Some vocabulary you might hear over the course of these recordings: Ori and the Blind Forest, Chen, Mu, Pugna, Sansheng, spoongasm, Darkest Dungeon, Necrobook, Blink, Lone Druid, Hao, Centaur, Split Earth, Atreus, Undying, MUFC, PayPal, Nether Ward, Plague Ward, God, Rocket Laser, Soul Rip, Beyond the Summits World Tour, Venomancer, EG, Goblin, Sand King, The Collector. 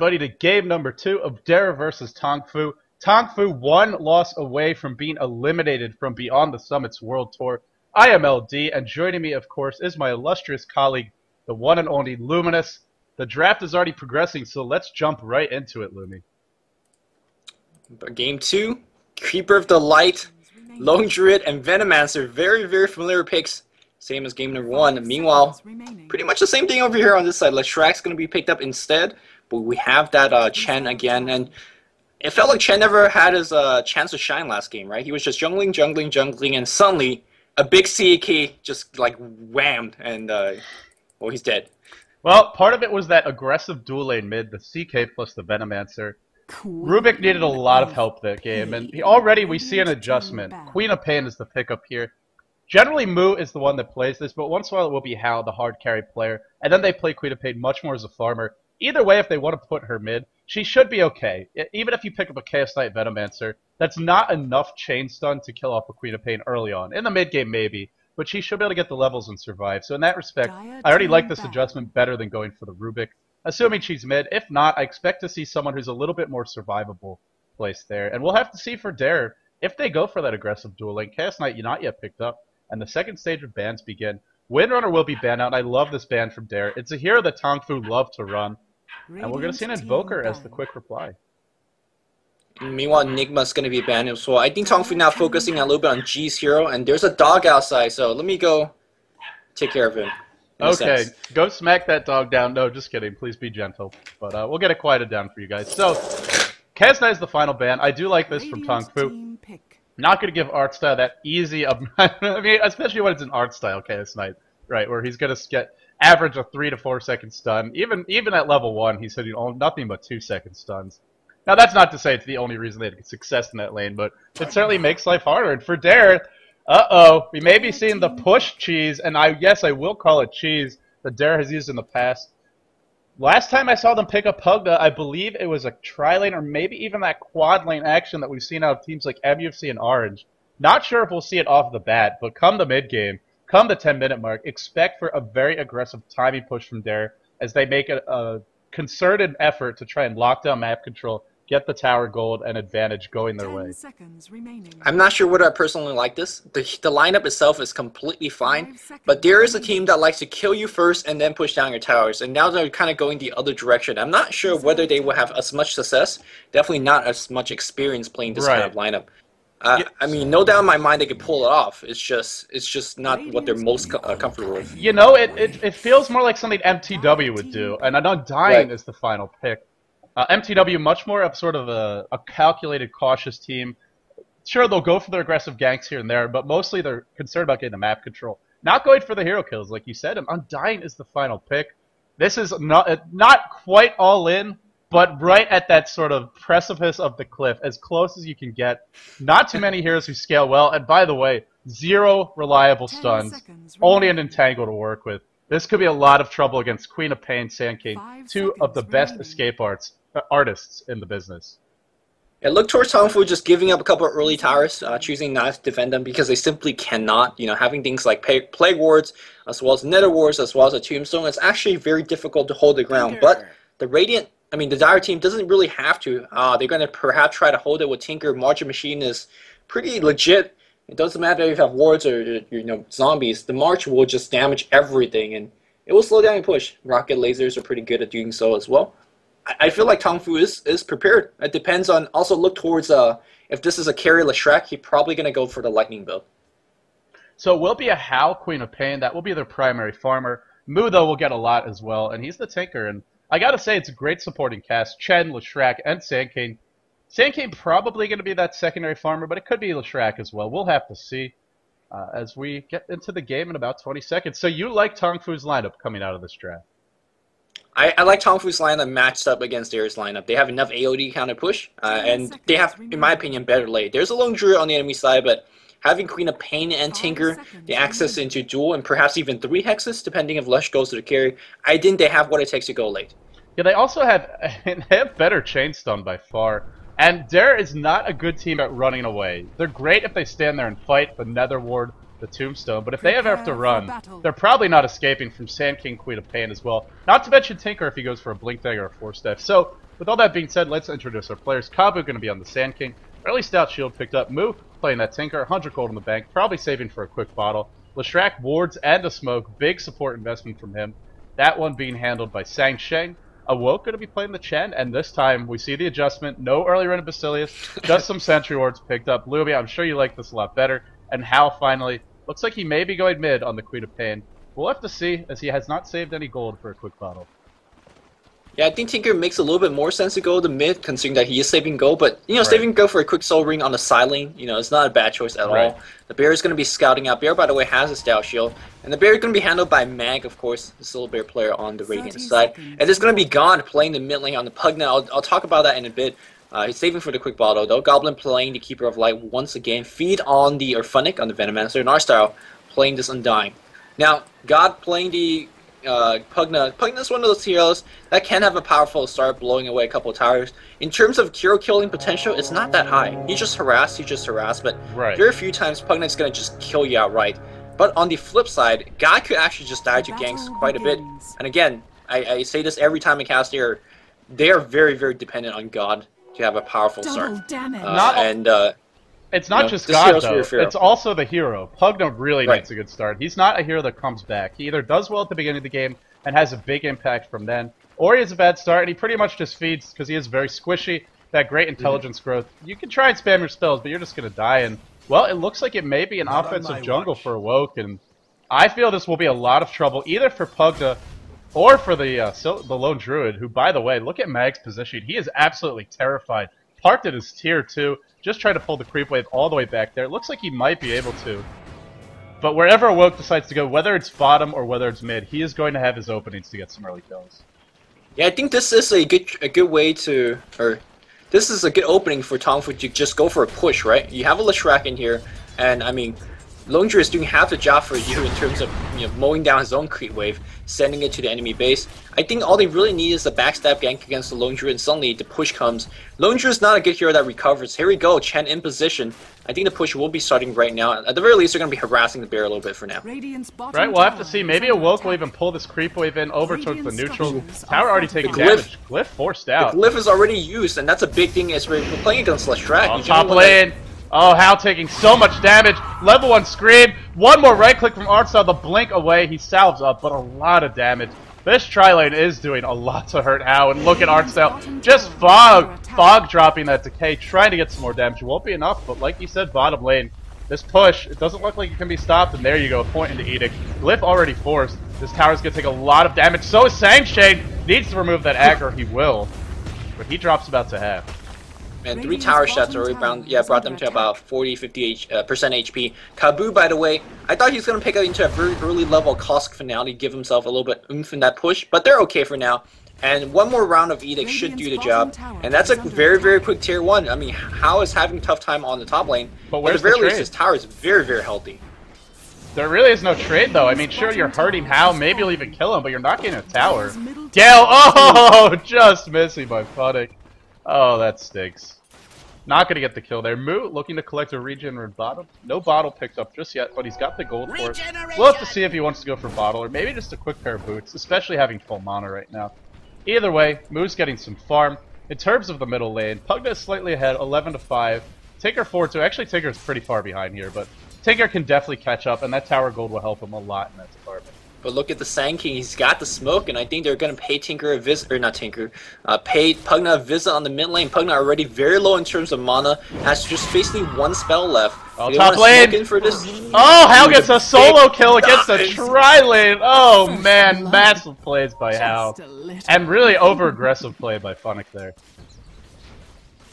everybody to game number 2 of Darer versus Tongfu. Tongfu, one loss away from being eliminated from Beyond the Summit's World Tour. I am LD, and joining me, of course, is my illustrious colleague, the one and only Luminous. The draft is already progressing, so let's jump right into it, Lumi. Game 2, Creeper of Delight, Lone Druid, and Venomancer. Very, very familiar picks. Same as game number 1. Meanwhile, pretty much the same thing over here on this side. Leshrac's going to be picked up instead, but we have that Chen again, and it felt like Chen never had his chance to shine last game, right? He was just jungling, and suddenly a big CAK just like whammed, and well, he's dead. Well, part of it was that aggressive dual lane mid, the CK plus the Venomancer. Rubik needed a lot of help that game, and already we see an adjustment. Queen of Pain is the pickup here. Generally, Mu is the one that plays this, but once in a while it will be Hao, the hard carry player, and then they play Queen of Pain much more as a farmer. Either way, if they want to put her mid, she should be okay. Even if you pick up a Chaos Knight Venomancer, that's not enough chain stun to kill off a Queen of Pain early on. In the mid game, maybe, but she should be able to get the levels and survive. So in that respect, I already like this adjustment better than going for the Rubik, assuming she's mid. If not, I expect to see someone who's a little bit more survivable placed there. And we'll have to see for Darer if they go for that aggressive duel lane. Chaos Knight, you're not yet picked up, and the second stage of bans begin. Windrunner will be banned out, and I love this ban from Darer. It's a hero that Tongfu loved to run, and we're going to see an Invoker as the quick reply. Meanwhile, Enigma's going to be banned as well. I think Tongfu now focusing a little bit on G's hero, and there's a dog outside, so let me go take care of him. Okay, go smack that dog down. No, just kidding. Please be gentle. But we'll get it quieted down for you guys. So, Chaos Knight is the final ban. I do like this from Tongfu. Not going to give Artstyle that easy... I mean, especially when it's an Artstyle Chaos Knight, right, where he's going to get average of 3 to 4 second stun. Even at level 1, he said, you know, nothing but 2 second stuns. Now, that's not to say it's the only reason they had success in that lane, but it certainly makes life harder. And for Darer, uh-oh, we may be seeing the push cheese, and yes, I will call it cheese, that Darer has used in the past. Last time I saw them pick up Pugna, I believe it was a tri-lane or maybe even that quad-lane action that we've seen out of teams like MUFC and Orange. Not sure if we'll see it off the bat, but come the mid-game, come the 10-minute mark, expect for a very aggressive timing push from Darer as they make a concerted effort to try and lock down map control, get the tower gold and advantage going their way. I'm not sure what I personally like this. The lineup itself is completely fine, but there is a team that likes to kill you first and then push down your towers, and now they're kind of going the other direction. I'm not sure whether they will have as much success, definitely not as much experience playing this kind of lineup. I mean, no doubt in my mind they could pull it off. It's just not what they're most comfortable with. You know, it feels more like something MTW would do, and Undying is the final pick. MTW, much more of sort of a calculated, cautious team. Sure, they'll go for their aggressive ganks here and there, but mostly they're concerned about getting the map control. Not going for the hero kills, like you said, and Undying is the final pick. This is not quite all in, but right at that sort of precipice of the cliff, as close as you can get. Not too many heroes who scale well, and by the way, 0 reliable stuns, only an Entangle to work with. This could be a lot of trouble against Queen of Pain, Sand King, two of the best escape artists in the business. It looked towards Tongfu just giving up a couple of early towers, choosing not to defend them because they simply cannot. You know, having things like Plague Wards, as well as Nether Wards, as well as a Tombstone, it's actually very difficult to hold the ground. But the Radiant, I mean, the Dire team doesn't really have to. They're going to perhaps try to hold it with Tinker. Margin Machine is pretty legit. It doesn't matter if you have wards or, you know, zombies. The march will just damage everything, and it will slow down your push. Rocket lasers are pretty good at doing so as well. I feel like Tongfu is prepared. It depends on, also look towards, if this is a carry Leshrac, he's probably going to go for the lightning build. So it will be a Hao Queen of Pain. That will be their primary farmer. Mu, though, will get a lot as well, and he's the Tinker. And I got to say, it's a great supporting cast. Chen, Leshrac, and Sand King. Sand King probably going to be that secondary farmer, but it could be Leshrac as well. We'll have to see as we get into the game in about 20 seconds. So you like Tongfu's lineup coming out of this draft? I like Tongfu's lineup matched up against Darer's lineup. They have enough AOD counter push, and they have, in my opinion, better late. There's a Lone Druid on the enemy side, but having Queen of Pain and Tinker, the access into dual and perhaps even 3 hexes, depending if Lesh goes to the carry, I think they have what it takes to go late. Yeah, they also have better chain stun by far. And Darer is not a good team at running away. They're great if they stand there and fight the Nether Ward, the Tombstone, but if they ever have to run, they're probably not escaping from Sand King, Queen of Pain as well. Not to mention Tinker if he goes for a Blink Dagger or a 4-step. So With all that being said, let's introduce our players. Kabu going to be on the Sand King. Early Stout Shield picked up. Mu playing that Tinker. 100 gold in the bank. Probably saving for a quick bottle. Leshrac wards and a smoke. Big support investment from him. That one being handled by Sansheng. Awoke going to be playing the Chen, and this time we see the adjustment. No early run of Basilius. Just some Sentry wards picked up. Luby, I'm sure you like this a lot better. And Hao finally. Looks like he may be going mid on the Queen of Pain. We'll have to see, as he has not saved any gold for a quick bottle. Yeah, I think Tinker makes a little bit more sense to go to mid, considering that he is saving gold, but, you know, right. Saving gold for a quick soul ring on the side lane, you know, it's not a bad choice at all. The Bear is going to be scouting out. Bear, by the way, has a Style Shield, and the Bear is going to be handled by Mag, of course, the Soul Bear player on the Radiance side. And there's going to be God playing the mid lane on the Pugna. I'll talk about that in a bit. He's saving for the quick bottle, though. Goblin playing the Keeper of Light once again. Feed on the Funnik on the Venomancer, and Artstyle playing this Undying. Now, God playing the Pugna. Pugna's one of those heroes that can have a powerful start, blowing away a couple of towers. In terms of hero killing potential, it's not that high. You just harass, but very few times Pugna's going to just kill you outright. But on the flip side, God could actually just die to ganks quite a bit. And again, I say this every time I cast Darer, they are very, very dependent on God to have a powerful start. It's not just God, though. It's also the hero. Pugna really needs a good start. He's not a hero that comes back. He either does well at the beginning of the game and has a big impact from then, or he has a bad start, and he pretty much just feeds because he is very squishy, that great intelligence growth. You can try and spam your spells, but you're just going to die. And, well, it looks like it may be an offensive jungle for Awoke, and I feel this will be a lot of trouble, either for Pugna or for the Lone Druid, who, by the way, look at Mag's position. He is absolutely terrified. Parked at his tier 2, just trying to pull the creep wave all the way back there. It looks like he might be able to. But wherever Awoke decides to go, whether it's bottom or whether it's mid, he is going to have his openings to get some early kills. Yeah, I think this is a good way to, or this is a good opening for Tongfu to just go for a push, right? You have a Leshrac in here, and I mean, Lone Druid is doing half the job for you in terms of, you know, mowing down his own creep wave, sending it to the enemy base. I think all they really need is a backstab gank against the Lone Druid, and suddenly the push comes. Lone Druid is not a good hero that recovers. Here we go, Chen in position. I think the push will be starting right now. At the very least, they're going to be harassing the Bear a little bit for now. Right, we'll have to see. Maybe Awoke will even pull this creep wave in over towards the neutral. Tower already taking damage. Glyph forced out. The Glyph is already used, and that's a big thing as we're playing against Leshrac. Oh, top lane. Oh, Hao taking so much damage. Level 1 Scream. One more right click from Artstyle to blink away. He salves up, but a lot of damage. This tri-lane is doing a lot to hurt Hao. And look at Artstyle. Just Fog dropping that decay, trying to get some more damage. Won't be enough, but like you said, bottom lane. This push, it doesn't look like it can be stopped. And there you go, point into Edict. Glyph already forced. This tower's going to take a lot of damage. So is Sansheng. Needs to remove that aggro. He will. But he drops about to half. And 3 tower shots already brought them to about 40-50% HP. Kabu, by the way, I thought he was going to pick up into a very early level Caustic Finality, give himself a little bit oomph in that push, but they're okay for now. And one more round of Edict should do the job. And that's a very, very quick tier 1. I mean, Hao is having a tough time on the top lane, but at the very least, his tower is very, very healthy. There really is no trade, though. I mean, sure, you're hurting Hao, maybe you'll even kill him, but you're not getting a tower. Gale, oh, just missing by Funnik. Oh, that stinks. Not going to get the kill there. Mu looking to collect a regen or bottom. No bottle picked up just yet, but he's got the gold for it. We'll have to see if he wants to go for bottle or maybe just a quick pair of boots, especially having full mana right now. Either way, Mu's getting some farm. In terms of the middle lane, Pugna is slightly ahead, 11-5. Tinker 4-2. Actually, Tinker is pretty far behind here, but Tinker can definitely catch up, and that tower gold will help him a lot in that department. But look at the Sand King, he's got the smoke, and I think they're going to pay Tinker a visit, or not Tinker, pay Pugna a visit on the mid lane. Pugna already very low in terms of mana, has just basically one spell left. Oh, top lane! For this. Oh, Hao gets a solo kill against the tri-lane! Oh man, massive plays by Hao. And really over-aggressive play by Funnik there.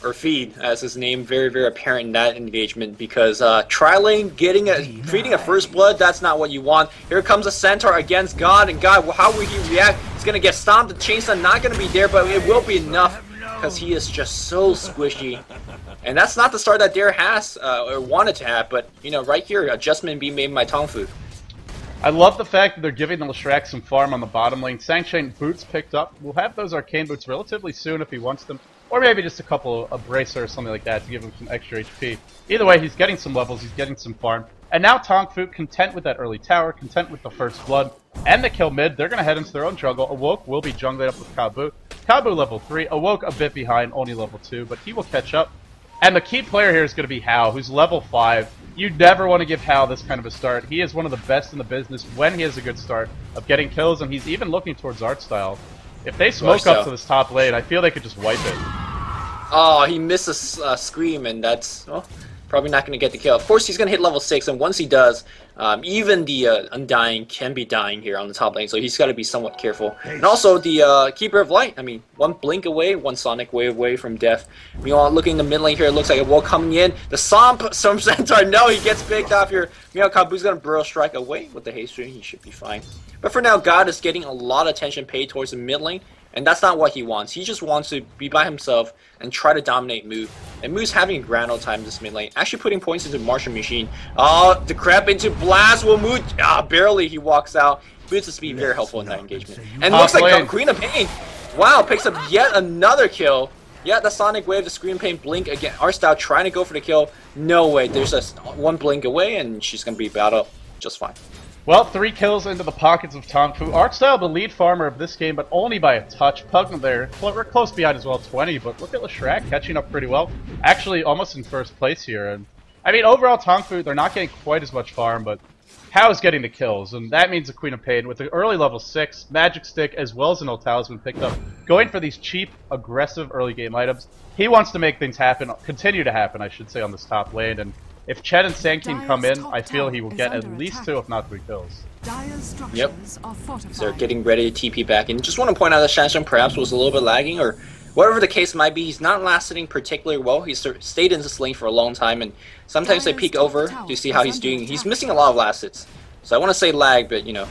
Or Feed, as his name, very, very apparent in that engagement, because tri-lane feeding a first blood, that's not what you want. Here comes a Centaur against God, and God, how will he react? He's gonna get stomped. The chainsaw not gonna be there, but it will be enough because he is just so squishy. And that's not the start that Dare has or wanted to have, but you know, right here, adjustment being made by Tongfu. I love the fact that they're giving the Leshrac some farm on the bottom lane. Sansheng boots picked up. We'll have those arcane boots relatively soon if he wants them. Or maybe just a couple, a bracer or something like that to give him some extra HP. Either way, he's getting some levels, he's getting some farm. And now Tongfu, content with that early tower, content with the first blood, and the kill mid, they're going to head into their own jungle. Awoke will be jungling up with Kabu. Kabu level 3, Awoke a bit behind, only level 2, but he will catch up. And the key player here is going to be Hao, who's level 5. You never want to give Hao this kind of a start. He is one of the best in the business when he has a good start of getting kills, and he's even looking towards Artstyle. If they smoke up to this top lane, I feel they could just wipe it. Oh, he misses Scream, and that's probably not going to get the kill. Of course, he's going to hit level 6, and once he does, even the Undying can be dying here on the top lane, so he's got to be somewhat careful. And also, the Keeper of Light, I mean, one Blink away, one Sonic Wave away from death. Meanwhile, looking in the mid lane here, it looks like a wall coming in. The Stomp, some Centaur, no, he gets picked off here. Meanwhile, Kabu's going to Burrow Strike away with the Haste Ring, he should be fine. But for now, God is getting a lot of attention paid towards the mid lane, and that's not what he wants. He just wants to be by himself and try to dominate Mu. And Mu's having a grand old time in this mid lane, actually putting points into the Martian Machine. Oh, the crap into Blast will Mu. Ah, barely he walks out. Boots of Speed, very helpful in that engagement. And looks like Queen of Pain, wow, picks up yet another kill. Yeah, the Sonic Wave, the Scream Pain, Blink again. Artstyle trying to go for the kill. No way, there's just one Blink away and she's going to be battled just fine. Well, 3 kills into the pockets of Tongfu. Artstyle, the lead farmer of this game, but only by a touch. Pugna there, we're close behind as well, 20, but look at Leshrac catching up pretty well. Actually, almost in first place here. And I mean, overall, Tongfu, they're not getting quite as much farm, but Hao is getting the kills, and that means the Queen of Pain with the early level 6, Magic Stick, as well as an old talisman picked up, going for these cheap, aggressive early game items. He wants to make things happen, continue to happen, I should say, on this top lane, and if Chen and Sand King come in, I feel he will get at least 2, if not 3 kills. Yep. So they're getting ready to TP back. And just want to point out that Sansheng perhaps was a little bit lagging, or whatever the case might be. He's not lasting particularly well. He's stayed in this lane for a long time, and sometimes they peek over to see how he's doing. He's missing a lot of last hits. So I want to say lag, but you know,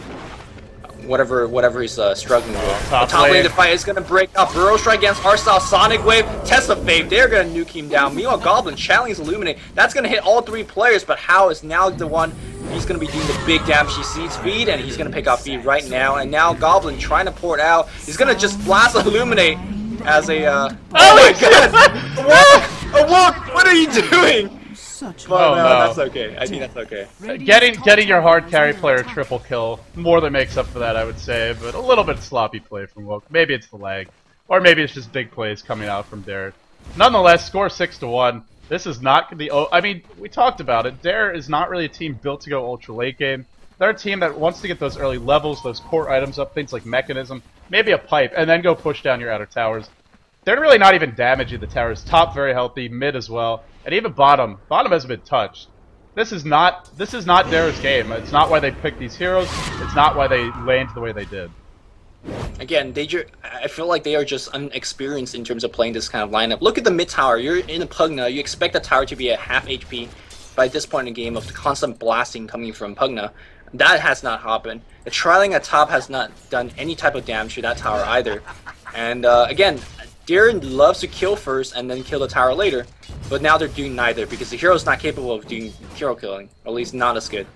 whatever he's struggling with. Top lane to fight is going to break up. Burrow Strike against Artstyle, Sonic Wave, Tessa Fave. They're going to nuke him down. Meanwhile, Goblin challenging Illuminate. That's going to hit all 3 players, but Hao is now the one. He's going to be doing the big damage. He sees Feed, and he's going to pick off Feed right now. And now Goblin trying to pour it out. He's going to just blast Illuminate as a... oh my god! Awoke! What are you doing? But, oh, no, that's okay. I think that's okay. Getting your hard carry player triple kill more than makes up for that, I would say. But a little bit sloppy play from Woke. Maybe it's the lag, or maybe it's just big plays coming out from Darer. Nonetheless, score 6-1. This is not the. I mean, we talked about it. Darer is not really a team built to go ultra late game. They're a team that wants to get those early levels, those core items up, things like mechanism, maybe a pipe, and then go push down your outer towers. They're really not even damaging the towers. Top very healthy, mid as well, and even bottom. Bottom hasn't been touched. This is not Darer's game. It's not why they picked these heroes. It's not why they laned the way they did. Again, I feel like they are just inexperienced in terms of playing this kind of lineup. Look at the mid tower. You're in a Pugna. You expect the tower to be at half HP by this point in the game of the constant blasting coming from Pugna. That has not happened. The trialing at top has not done any type of damage to that tower either. And again, Darer loves to kill first and then kill the tower later, but now they're doing neither because the hero's not capable of doing hero killing, or at least not as good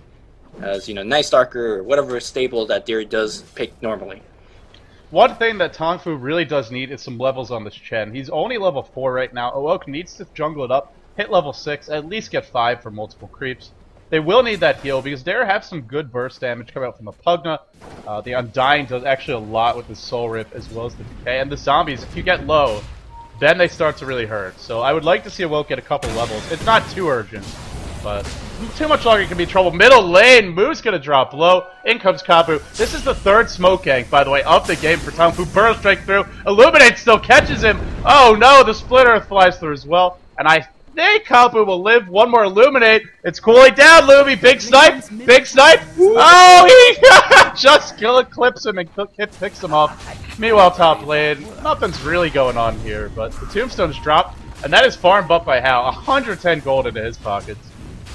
as, you know, Nightstalker or whatever stable that Darer does pick normally. One thing that Tongfu really does need is some levels on this Chen. He's only level 4 right now. Awoke needs to jungle it up, hit level 6, at least get 5 for multiple creeps. They will need that heal because Darer have some good burst damage coming out from the Pugna. The Undying does actually a lot with the Soul Rip as well as the Decay. And the Zombies, if you get low, then they start to really hurt. So I would like to see Awoke get a couple levels. It's not too urgent, but too much longer you can be trouble. Middle lane, Mu's going to drop low. In comes Kabu. This is the 3rd smoke gank, by the way, of the game for Tongfu. Burrow Strike through. Illuminate still catches him. Oh no, the Split Earth flies through as well. And I think Kabu will live. One more Illuminate. It's cooling down, Lumi. Big snipe. Big snipe. Oh, he just clips him and picks him off. Meanwhile, top lane, nothing's really going on here, but the Tombstone's dropped, and that is farm buff by Hao. 110 gold into his pockets.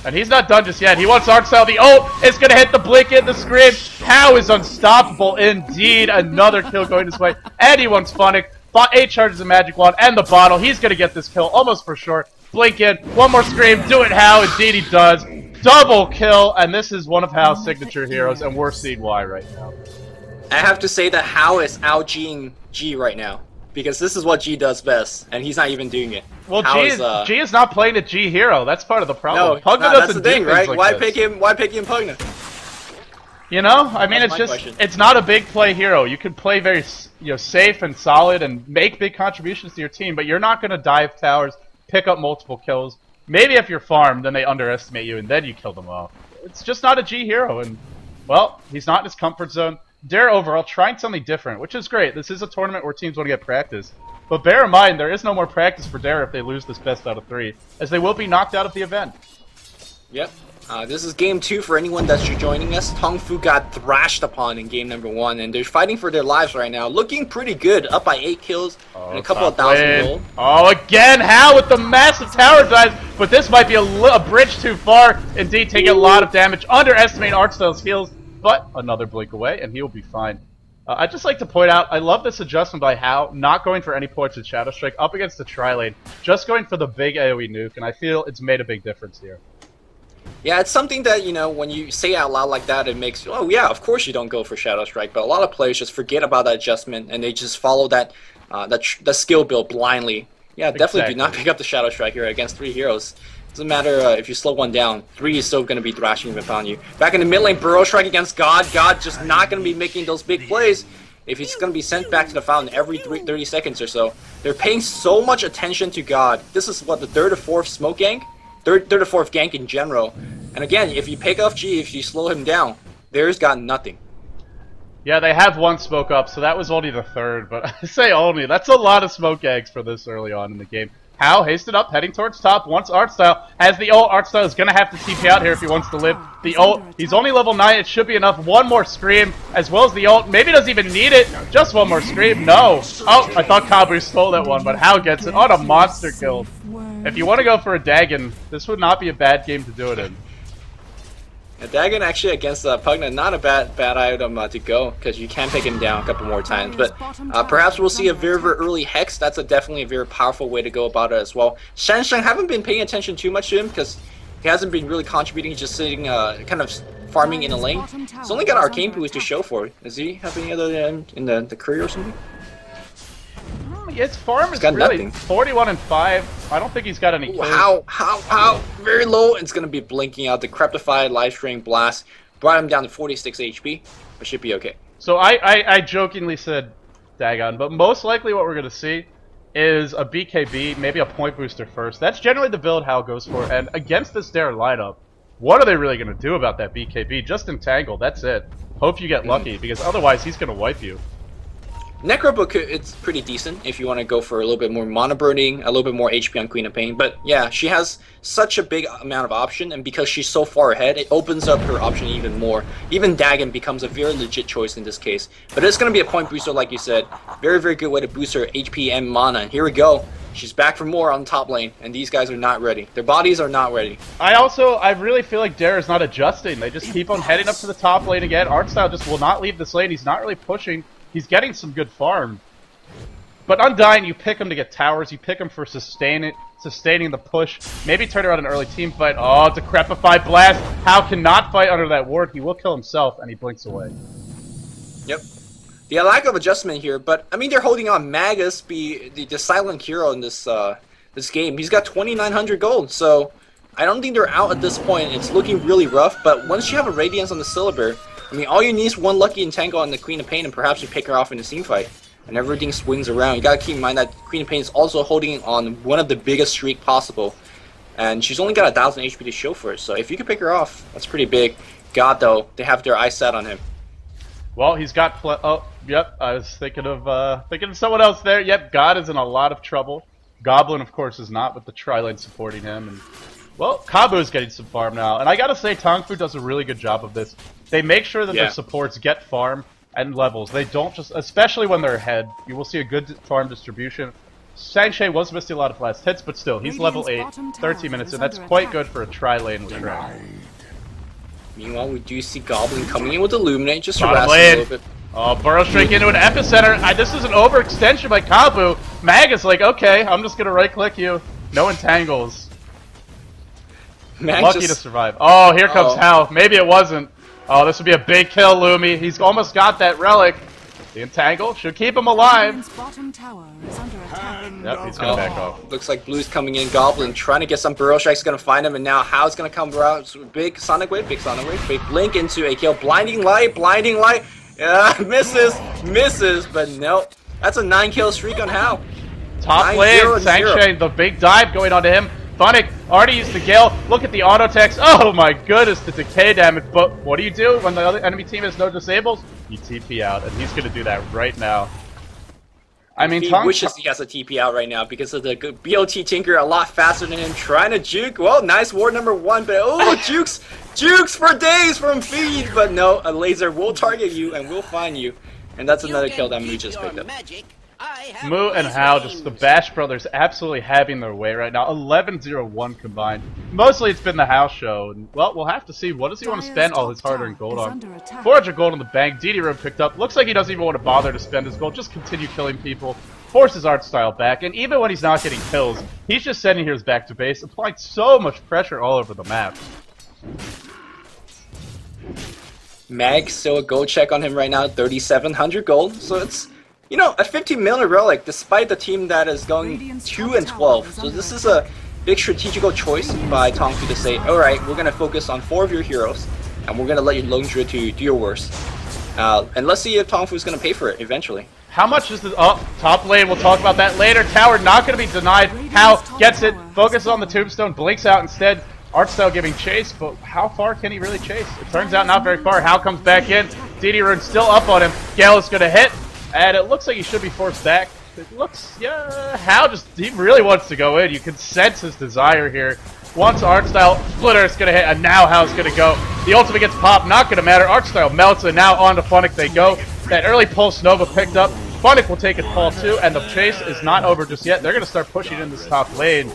And he's not done just yet. He wants Artstyle. The ult is going to hit the Blink in the Scream. Hao is unstoppable indeed. Another kill going his way. And he wants Funnik. Bought 8 charges of Magic Wand and the bottle. He's going to get this kill almost for sure. Blink in, one more Scream, do it Hao, indeed he does. Double kill, and this is one of Hao's signature heroes, and we're seeing why right now. I have to say that Hao is out-G-ing G right now, because this is what G does best, and he's not even doing it. Well, G is not playing a G hero, that's part of the problem. No, Pugna doesn't do things like this. Why pick him Pugna? You know, I mean, that's it's not a big play hero. You can play very safe and solid and make big contributions to your team, but you're not going to dive towers, pick up multiple kills. Maybe if you're farmed, then they underestimate you, and then you kill them all. It's just not a G hero, and, well, he's not in his comfort zone. Darer overall trying something different, which is great. This is a tournament where teams want to get practice. But bear in mind, there is no more practice for Darer if they lose this best out of three, as they will be knocked out of the event. Yep. This is game two for anyone that's joining us. Tongfu got thrashed upon in game number one, and they're fighting for their lives right now. Looking pretty good, up by 8 kills and a couple of thousand gold. Oh, again, Hao with the massive tower dives, but this might be a bridge too far. Indeed, taking a lot of damage. Underestimate Artstyle's heals, but another blink away, and he'll be fine. I'd just like to point out, I love this adjustment by Hao, not going for any points with Shadow Strike, up against the tri-lane, just going for the big AoE nuke, and I feel it's made a big difference here. Yeah, it's something that, you know, when you say out loud like that, it makes, oh yeah, of course you don't go for Shadow Strike, but a lot of players just forget about that adjustment, and they just follow that that skill build blindly. Yeah, exactly. Definitely do not pick up the Shadow Strike here against 3 heroes. Doesn't matter if you slow one down, 3 is still going to be thrashing even on you. Back in the mid lane, Burrow Strike against God. God just not going to be making those big plays. If he's going to be sent back to the fountain every 30 seconds or so. They're paying so much attention to God. This is, what, the 3rd or 4th smoke gank? Third or 4th gank in general. And again, if you pick off G, if you slow him down, Darer's got nothing. Yeah, they have one smoke up, so that was only the 3rd, but I say only. That's a lot of smoke ganks for this early on in the game. Hao hasted up, heading towards top, once Artstyle has the ult. Artstyle is going to have to TP out here if he wants to live. The ult, he's only level 9, it should be enough. One more scream, as well as the ult. Maybe doesn't even need it, just one more scream, no. Oh, I thought Kabu stole that one, but Hao gets it on a monster kill. If you want to go for a Dagon, this would not be a bad game to do it in. A Dagon actually against Pugna, not a bad item to go, because you can pick him down a couple more times. But perhaps we'll see a very early Hex. That's definitely a very powerful way to go about it as well. Sansheng, haven't been paying attention too much to him, because he hasn't been really contributing. He's just sitting, kind of farming in the lane. He's only got Arcane Boost to show for it. Does he have any other in the career or something? His farm is really nothing. 41 and 5. I don't think he's got any kills. How very low. It's gonna be blinking out. The Decreptified Life Drain Blast brought him down to 46 HP, but should be okay. So I jokingly said Dagon, but most likely what we're gonna see is a BKB, maybe a point booster first. That's generally the build Hao goes for. And against this Darer lineup, what are they really gonna do about that BKB? Just Entangle. That's it. Hope you get lucky, because otherwise he's gonna wipe you. Necrobook, it's pretty decent if you want to go for a little bit more mono burning, a little bit more HP on Queen of Pain. But yeah, she has such a big amount of option, and because she's so far ahead, it opens up her option even more. Even Dagon becomes a very legit choice in this case. But it's going to be a point booster, like you said. Very good way to boost her HP and mana. And here we go. She's back for more on top lane, and these guys are not ready. Their bodies are not ready. I really feel like Darer's not adjusting. They just keep on heading up to the top lane again. Artstyle just will not leave this lane. He's not really pushing. He's getting some good farm. But Undying, you pick him to get towers, you pick him for sustaining the push, maybe turn around an early team fight. Oh, Decrepify Blast. Hao cannot fight under that ward. He will kill himself, and he blinks away. Yep. The lack of adjustment here, but, I mean, they're holding on. Magus, the silent hero in this, this game, he's got 2,900 gold, so I don't think they're out at this point. It's looking really rough, but once you have a Radiance on the Syllabur, I mean, all you need is one lucky Entangle on the Queen of Pain, and perhaps you pick her off in a team fight, and everything swings around. You gotta keep in mind that Queen of Pain is also holding on one of the biggest streak possible, and she's only got 1,000 HP to show for it. So if you can pick her off, that's pretty big. God, though, they have their eyes set on him. Well, he's got oh, yep. I was thinking of someone else there. Yep, God is in a lot of trouble. Goblin, of course, is not, with the tri-lane supporting him. And well, Kabu's getting some farm now, and I gotta say, Tongfu does a really good job of this. They make sure that their supports get farm and levels. They don't just, especially when they're ahead, you will see a good farm distribution. Sansheng was missing a lot of last hits, but still, he's level 8, 13 minutes, and that's quite good for a tri-lane with Radiance. Meanwhile, we do see Goblin coming in with Illuminate, just harassing a little bit. Oh, Burrow Strike into an Epicenter. This is an overextension by Kabu. Mag is like, okay, I'm just going to right-click you. No entangles. Mag lucky to survive. Oh, here comes Hao. Maybe it wasn't. Oh, this would be a big kill, Lumi. He's almost got that relic. The Entangle should keep him alive! Yep, he's gonna back off. Looks like Blue's coming in, Goblin trying to get some Burrow Strike's gonna find him, and now Hao's gonna come out. Big Sonic Wave, big Blink into a kill. Blinding Light, misses, but nope. That's a 9-kill streak on Hao. Top lane, Sansheng, the big dive going onto him. Funnik already used the Gale. Look at the auto text. Oh my goodness, the decay damage. But what do you do when the other enemy team has no disables? You TP out, and he's going to do that right now. I mean, he wishes he has a TP out right now because of the good BOT Tinker, a lot faster than him, trying to juke. Well, nice ward number one, but oh, jukes for days from Feed. But no, a laser will target you and will find you, and that's another kill that Mu just picked up. Mu and Hao, just the Bash brothers, absolutely having their way right now. 11-0-1 combined. Mostly it's been the Hao show. And, well, we'll have to see. What does he want to spend all his hard-earned gold on? 400 gold on the bank. DD Room picked up. Looks like he doesn't even want to bother to spend his gold. Just continue killing people. Forces Artstyle back. And even when he's not getting kills, he's just sending his back to base, applying so much pressure all over the map. Mag, still a gold check on him right now. 3,700 gold. So it's... You know, a 15 million relic, despite the team that is going 2-12. So this is a big strategical choice by Tongfu to say, all right, we're gonna focus on 4 of your heroes, and we're gonna let your Lone Druid to do your worst. And let's see if Tongfu is gonna pay for it eventually. How much is this? Oh, top lane. We'll talk about that later. Tower not gonna be denied. Hao gets it. Focuses on the Tombstone. Blinks out instead. Artstyle giving chase, but how far can he really chase? It turns out not very far. Hao comes back in. DD Rune still up on him. Gale is gonna hit. And it looks like he should be forced back. It looks, yeah, Hao just, he really wants to go in. You can sense his desire here. Once Artstyle, Splitter is going to hit, and now Hao's going to go. The ultimate gets popped, not going to matter. Artstyle melts, and now on to Funnik they go. That early Pulse Nova picked up. Funnik will take it fall too, and the chase is not over just yet. They're going to start pushing in this top lane.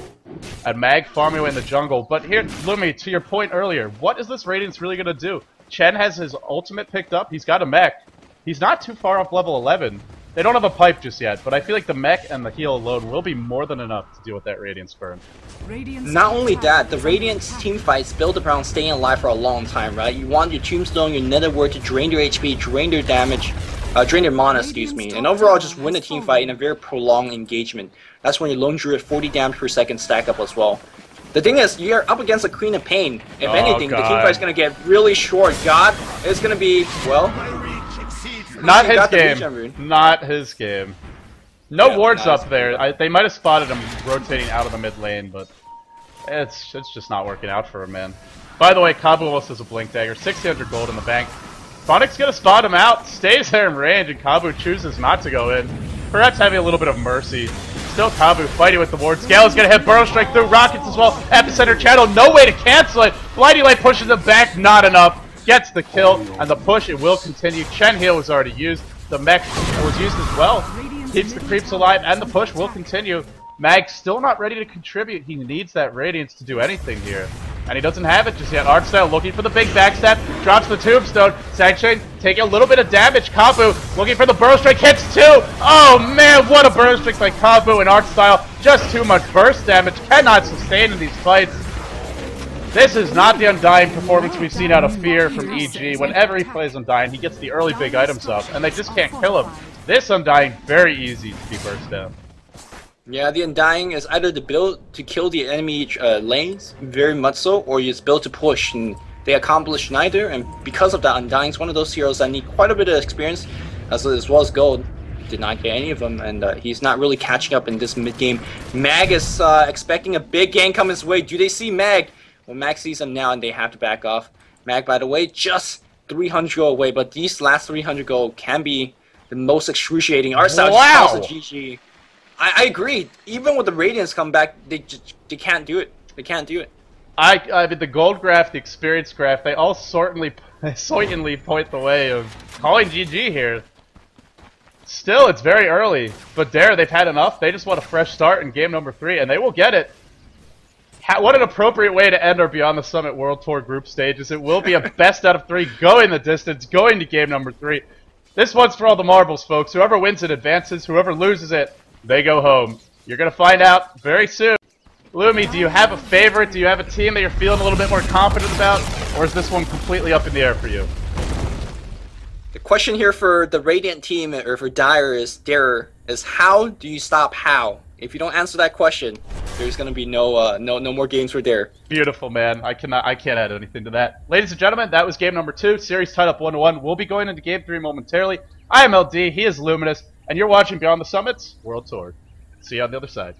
And Mag farming away in the jungle. But here, Lumi, to your point earlier, what is this Radiance really going to do? Chen has his ultimate picked up. He's got a mech. He's not too far off level 11. They don't have a pipe just yet, but I feel like the mech and the heal alone will be more than enough to deal with that Radiance burn. Not only that, the Radiance teamfights build around staying alive for a long time, right? You want your Tombstone, your Netherward to drain their HP, drain their damage, drain their mana, excuse me, and overall just win a teamfight in a very prolonged engagement. That's when your Lone Druid 40 damage per second stack up as well. The thing is, you're up against a Queen of Pain. If anything, the teamfight's gonna get really short. God is gonna be, well... Not his game. Not his game. No wards up there. They might have spotted him rotating out of the mid lane, but it's just not working out for him, man. By the way, Kabu also has a Blink Dagger. 600 gold in the bank. Funnik's gonna spot him out, stays there in range, and Kabu chooses not to go in. Perhaps having a little bit of mercy. Still Kabu fighting with the ward. Gale is gonna hit Burrow Strike through rockets as well. Epicenter channel, no way to cancel it. Blinding Light pushes him back, not enough. Gets the kill, and the push, it will continue. Chen heal was already used. The mech was used as well. Keeps the creeps alive, and the push will continue. Mag still not ready to contribute. He needs that Radiance to do anything here. And he doesn't have it just yet. Artstyle looking for the big backstab. Drops the Tombstone. Sansheng taking a little bit of damage. Kabu looking for the Burrow Strike. Hits two! Oh man, what a Burrow Strike by Kabu and Artstyle. Just too much burst damage. Cannot sustain in these fights. This is not the Undying performance we've seen out of Fear from EG. Whenever he plays Undying, he gets the early big items up, and they just can't kill him. This Undying, very easy to be burst down. Yeah, the Undying is either the build to kill the enemy lanes, very much so, or it's built to push, and they accomplish neither, and because of that, Undying's one of those heroes that need quite a bit of experience, as well as gold. Did not get any of them, and he's not really catching up in this mid-game. Mag is expecting a big gang come his way. Do they see Mag? Well, Mag sees them now, and they have to back off. Mag, by the way, just 300 gold away, but these last 300 gold can be the most excruciating. Artstyle is a GG. I agree. Even with the Radiance comeback, they can't do it. They can't do it. I mean, the gold graph, the experience graph, they all certainly point the way of calling GG here. Still, it's very early, but Darer, they've had enough. They just want a fresh start in game number 3, and they will get it. What an appropriate way to end our Beyond the Summit World Tour group stages. It will be a best out of 3 going the distance, going to game number 3. This one's for all the marbles, folks. Whoever wins it advances. Whoever loses it, they go home. You're going to find out very soon. Lumi, do you have a favorite? Do you have a team that you're feeling a little bit more confident about? Or is this one completely up in the air for you? The question here for the Radiant team, or for Darer, is how do you stop Hao? If you don't answer that question, there's gonna be no more games for Darer. Beautiful, man. I can't add anything to that. Ladies and gentlemen, that was game number 2. Series tied up 1-1. We'll be going into game 3 momentarily. I am LD. He is Luminous, and you're watching Beyond the Summits World Tour. See you on the other side.